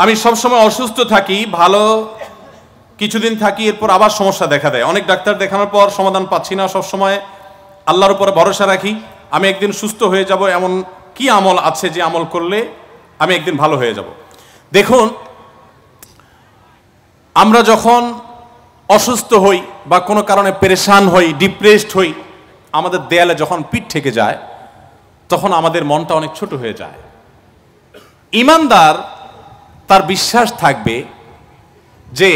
आमी सब समय असुस्थ थाकी भालो किछुदिन थाकी एरपर आबार समस्या देखा देय अनेक डाक्तार देखानोर पर समाधान पाচ্ছি না सब समय आल्लाहर उपरे भरोसा राखी आमी एकदिन सुस्थ हये जाबो एमन कि आमल आछे जे आमल करले आमी एकदिन भालो हये जाबो। देखुन आमरा जखन असुस्थ हई बा कोनो कारणे परेशान हई डिप्रेसड हई आमादेर देयाले जखन पीठ ठेके जाय तखन आमादेर मनटा अनेक छोट हये जाय। ईमानदार तार विश्वास थाकबे जे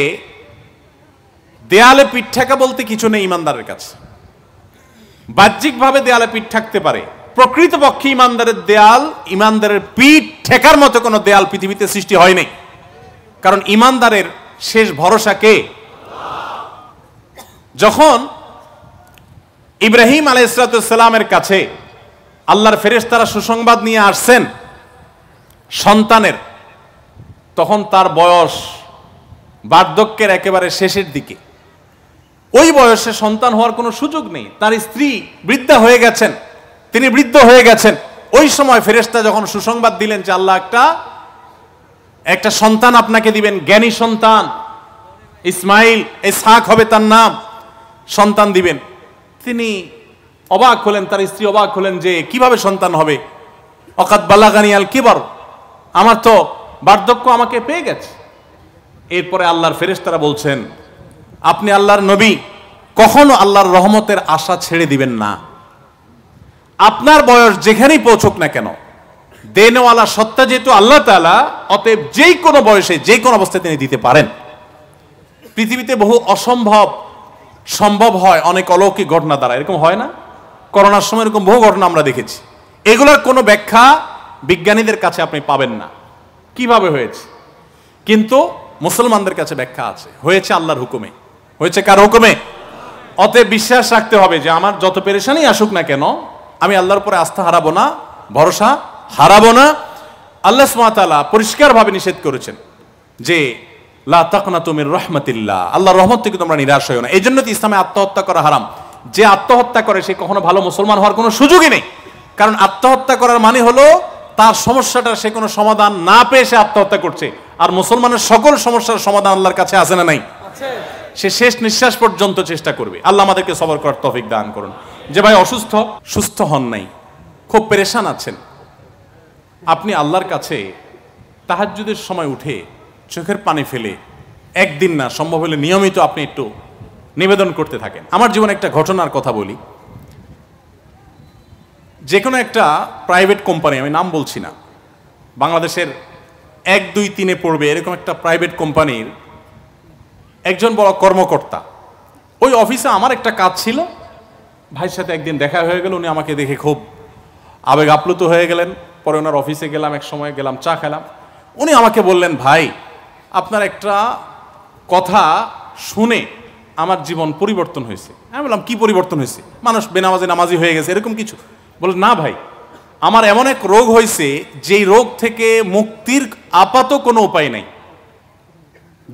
देयाले पीठ ठेका बोलते किछु नेই ईमानदारेर काछे। बाह्यिक भावे देयाले पीठ थाकते पारे प्रकृतपक्षे ईमानदारेर देयाल ईमानदारेर पीठ ठेकार मतो कोनो देयाल पृथिबीते सृष्टि हय नाई कारण ईमानदारेर शेष भरोसा के आल्लाह। जखन इब्राहिम आलैहिस्सलामेर काछे आल्लाहर फेरेश्तारा सुसंबाद निये आसछेन सन्तानेर तखन तार बयस बार्धक्येर एकेबारे शेषेर दिके ओई बयसे सन्तान होवार कोनो सुयोग नेই तार स्त्री वृद्धा हये गेছেন तिनि वृद्ध हये गेছেন ओई समय फेरेश्ता जखन सुसंबाद दिलेन जे आल्लाह एकटा एकटा सन्तान आपनाके दिबेन ज्ञानी सन्तान इस्माइल इसहाक होबे तार नाम सन्तान दिबेन तिनि अबाक हलेन तार स्त्री अबाक हलेन जे किभाबे सन्तान होबे अकाद बालागानी आल किबर आमार तो बार्धक्य आमाके पेये गेছে। एरপরে আল্লাহর ফেরেশতারা বলছেন আপনি আল্লাহর নবী কখনো আল্লাহর রহমতের আশা ছেড়ে দিবেন না আপনার বয়স যেখানেই পৌঁছুক না কেন দেনওয়ালা সত্তা যেহেতু আল্লাহ তাআলা অতএব যেই কোনো বয়সে যেই কোনো অবস্থায় তিনি দিতে পারেন। পৃথিবীতে বহু অসম্ভব সম্ভব হয় অনেক অলৌকিক ঘটনা দ্বারা এরকম হয় না করোনার সময় এরকম বহু ঘটনা আমরা দেখেছি এগুলোর কোনো ব্যাখ্যা বিজ্ঞানীদের কাছে আপনি পাবেন না কিভাবে হয়েছে কিন্তু মুসলমানদের কাছে ব্যাখ্যা আছে হয়েছে আল্লাহর হুকুমে হয়েছে কার হুকুমে অতএব বিশ্বাস রাখতে হবে যে আমার যত পেরেশানি আসুক না কেন আমি আল্লাহর উপরে আস্থা হারাবো না ভরসা হারাবো না। আল্লাহ সুবহানাহু ওয়া তাআলা পরিষ্কার ভাবে নিষেধ করেছেন যে লা তাকনাতু মির রাহমাতিল্লাহ আল্লাহর রহমত থেকে তোমরা নিরাশ হয়ো না। এইজন্য তো ইসলামে আত্মহত্যা করা হারাম যে আত্মহত্যা করে সে কখনো ভালো মুসলমান হওয়ার কোনো সুযোগই নেই কারণ আত্মহত্যা করার মানে হলো তার সমস্যাটার সে কোনো সমাধান না পেয়ে সে আত্মহত্যা করছে আর মুসলমানের সকল সমস্যার সমাধান আল্লাহর কাছে আছে না নাই আছে সে শেষ নিঃশ্বাস পর্যন্ত চেষ্টা করবে। আল্লাহ আমাদেরকে সবর করার তৌফিক দান করুন। যে ভাই অসুস্থ সুস্থ হন নাই খুব পেরেশান আছেন আপনি আল্লাহর কাছে তাহাজ্জুদের সময় উঠে চোখের পানি ফেলে একদিন না সম্ভব হলে নিয়মিত আপনি একটু নিবেদন করতে থাকেন। আমার জীবনে একটা ঘটনার কথা বলি যে কোনো একটা প্রাইভেট কোম্পানি আমি নাম বলছি না বাংলাদেশের 1, 2, 3 পড়বে এরকম একটা প্রাইভেট কোম্পানির একজন বড় কর্মকর্তা ওই অফিসে আমার একটা কাজ ছিল ভাইয়ের সাথে একদিন দেখা হয়ে গেল উনি আমাকে দেখে খুব আবেগ আপ্লুত হয়ে গেলেন পরে ওনার অফিসে গেলাম এক সময় গেলাম চা খেলাম উনি আমাকে বললেন ভাই আপনার একটা কথা শুনে আমার জীবন পরিবর্তন হয়েছে। আমি বললাম কি পরিবর্তন হয়েছে মানুষ বেনামাজি নামাজি হয়ে গেছে এরকম কিছু বলে না ভাই আমার এমন এক রোগ হয়েছে যেই রোগ থেকে মুক্তির আপাত কোনো উপায় নাই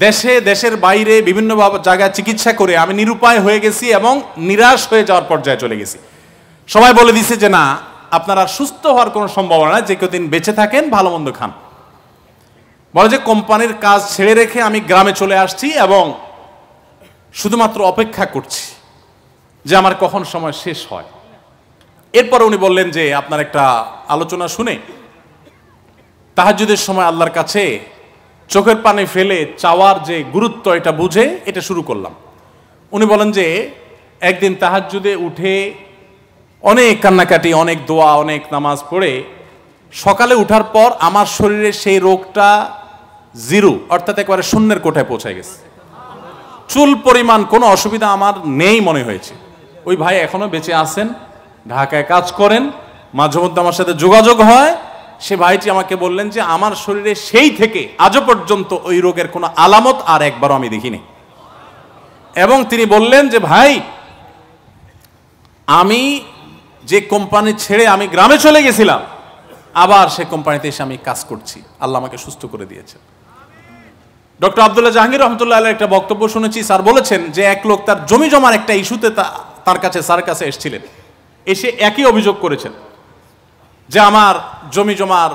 দেশে দেশের বাইরে বিভিন্ন জায়গায় চিকিৎসা করে আমি নিরুপায় হয়ে গেছি এবং নিরাশ হয়ে যাওয়ার পর্যায়ে চলে গেছি। সবাই বলে দিছে যে না আপনারা সুস্থ হওয়ার কোনো সম্ভাবনা যে কদিন বেঁচে থাকেন ভালো মন্দ খান বলে যে কোম্পানির কাজ ছেড়ে রেখে আমি গ্রামে চলে আসছি এবং শুধুমাত্র অপেক্ষা করছি যে আমার কখন সময় শেষ হয়। এরপর উনি বললেন যে আপনার একটা আলোচনা শুনে তাহাজ্জুদের সময় আল্লাহর কাছে চোখের পানি ফেলে চাওয়ার যে গুরুত্ব এটা বুঝে এটা শুরু করলাম। উনি বলেন যে একদিন তাহাজ্জুদে উঠে অনেক কান্নাকাটি অনেক দোয়া অনেক নামাজ পড়ে সকালে উঠার পর আমার শরীরে সেই রোগটা 0 অর্থাৎ একেবারে শূন্যের কোঠায় পৌঁছে গেছে চুল পরিমাণ কোনো অসুবিধা আমার নেই মনে হয়েছে। ওই ভাই এখনো বেঁচে আছেন ঢাকায় কাজ করেন মাঝে মধ্যে আমার সাথে যোগাযোগ হয় সে ভাইটি আমাকে বললেন যে আমার শরীরে সেই থেকে আজও পর্যন্ত ওই রোগের কোনো আলামত আর একবারও আমি দেখিনি এবং তিনি বললেন যে ভাই আমি যে কোম্পানি ছেড়ে আমি গ্রামে চলে গেছিলাম আবার সে কোম্পানিতে এসে আমি কাজ করছি আল্লাহ আমাকে সুস্থ করে দিয়েছে। ডক্টর আব্দুল্লাহ জাহাঙ্গীর রহমতুল্লাহ আলাইহির একটা বক্তব্য শুনেছি স্যার বলেছেন যে এক লোক তার জমি জমার একটা ইস্যুতে স্যার কাছে এসেছিলেন এসে একই অভিযোগ করেছেন যে আমার জমি জমার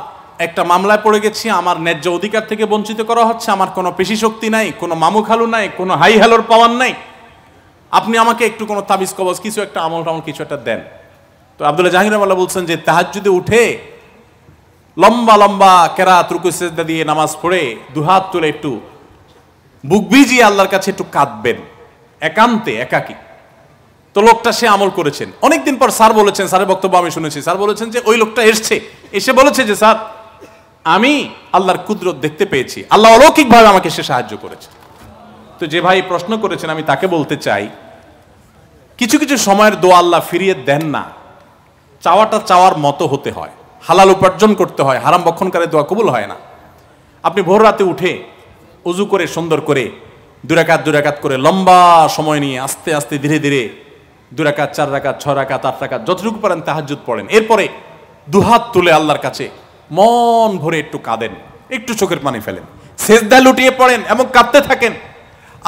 একটা মামলায় পড়ে গেছি, আমার ন্যায্য অধিকার থেকে বঞ্চিত করা হচ্ছে, আমার কোনো পেশিশক্তি নাই, কোনো মামুখালু নাই, কোনো হাই হ্যালোর পাওয়ার নাই, আপনি আমাকে একটু কোনো তাবিজ কবজ কিছু একটা আমল টামল কিছু একটা দেন। তো আব্দুল্লাহ জাহাঙ্গীর রাহিমাহুল্লাহ বলছেন যে তাহাজ্জুদে উঠে লম্বা লম্বা কেরাত রুকু সিজদা দিয়ে নামাজ পড়ে দুহাত তুলে একটু বুক ভিজিয়ে আল্লাহর কাছে একটু কাঁদবেন একান্তে একাকী। তো লোকটা সে আমল করেছেন। অনেকদিন পর স্যার বলেছেন, স্যারের বক্তব্য আমি শুনেছি, স্যার বলেছেন যে ওই লোকটা এসছে, এসে বলেছে যে স্যার আমি আল্লাহর কুদরত দেখতে পেয়েছি, আল্লাহ অলৌকিকভাবে আমাকে সে সাহায্য করেছে। তো যে ভাই প্রশ্ন করেছেন আমি তাকে বলতে চাই, কিছু কিছু সময়ের দোয়া আল্লাহ ফিরিয়ে দেন না, চাওয়াটা চাওয়ার মতো হতে হয়, হালাল উপার্জন করতে হয়, হারাম বক্ষণকারী দোয়া কবুল হয় না। আপনি ভোর রাতে উঠে উজু করে সুন্দর করে দুরাকাত দুরাকাত করে লম্বা সময় নিয়ে আস্তে আস্তে ধীরে ধীরে দুরাকাত চার রাকাত ছয় রাকাত আট রাকাত যতটুকু পারেন তাহাজ্জুদ পড়েন। এরপরে দুহাত তুলে আল্লাহর কাছে মন ভরে একটু কাঁদেন, একটু চোখের পানি ফেলেন, সেজদায় লুটিয়ে পড়েন এবং কাঁদতে থাকেন।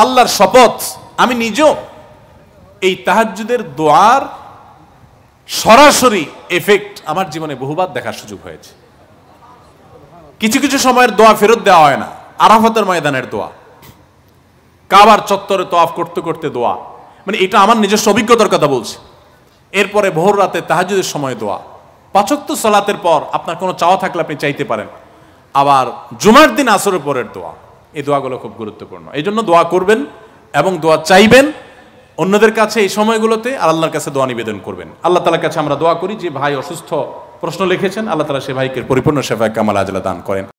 আল্লাহর শপথ আমি নিজেও এই তাহাজ্জুদের দোয়ার সরাসরি এফেক্ট আমার জীবনে বহুবার দেখার সুযোগ হয়েছে। কিছু কিছু সময়ের দোয়া ফেরত দেওয়া হয় না। আরাফাতের ময়দানের দোয়া, কাবার চত্বরে তওয়াফ করতে করতে দোয়া, মানে এটা আমার নিজস্ব অভিজ্ঞতার কথা বলছি। এরপরে ভোর রাতে তাহাজ্জুদের সময় দোয়া, পাঁচ ওয়াক্ত সালাতের পর আপনার কোনো চাওয়া থাকলে আপনি চাইতে পারেন। আবার জুমার দিন আসরের পরের দোয়া, এই দোয়াগুলো খুব গুরুত্বপূর্ণ। এই জন্য দোয়া করবেন এবং দোয়া চাইবেন অন্যদের কাছে এই সময়গুলোতে, আর আল্লাহর কাছে দোয়া নিবেদন করবেন। আল্লাহ তাআলার কাছে আমরা দোয়া করি যে ভাই অসুস্থ প্রশ্ন লিখেছেন, আল্লাহ তাআলা সে ভাইকে পরিপূর্ণ সেবা কামাল আজলা দান করেন।